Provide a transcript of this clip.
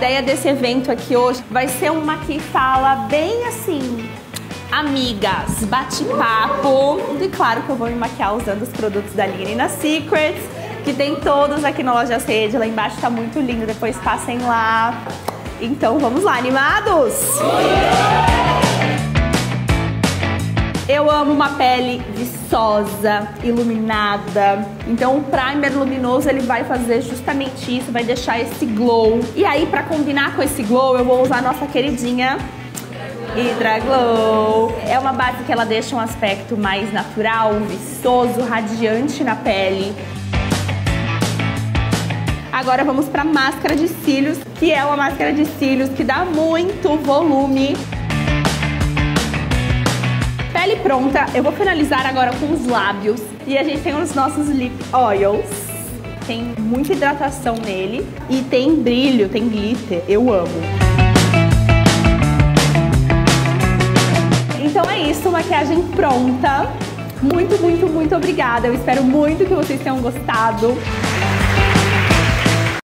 ideia desse evento aqui hoje vai ser uma que fala bem assim, amigas, bate-papo. E claro que eu vou me maquiar usando os produtos da Niina Secrets, que tem todos aqui na Lojas REDE. Lá embaixo tá muito lindo, depois passem lá. Então vamos lá, animados? Eu amo uma pele viçosa, iluminada, então o primer luminoso ele vai fazer justamente isso, vai deixar esse glow. E aí pra combinar com esse glow eu vou usar a nossa queridinha Hydra Glow. É uma base que ela deixa um aspecto mais natural, viçoso, radiante na pele. Agora vamos pra máscara de cílios, que é uma máscara de cílios que dá muito volume. Pele pronta, eu vou finalizar agora com os lábios. E a gente tem os nossos lip oils. Tem muita hidratação nele. E tem brilho, tem glitter, eu amo. Então é isso, maquiagem pronta. Muito, muito, muito obrigada. Eu espero muito que vocês tenham gostado.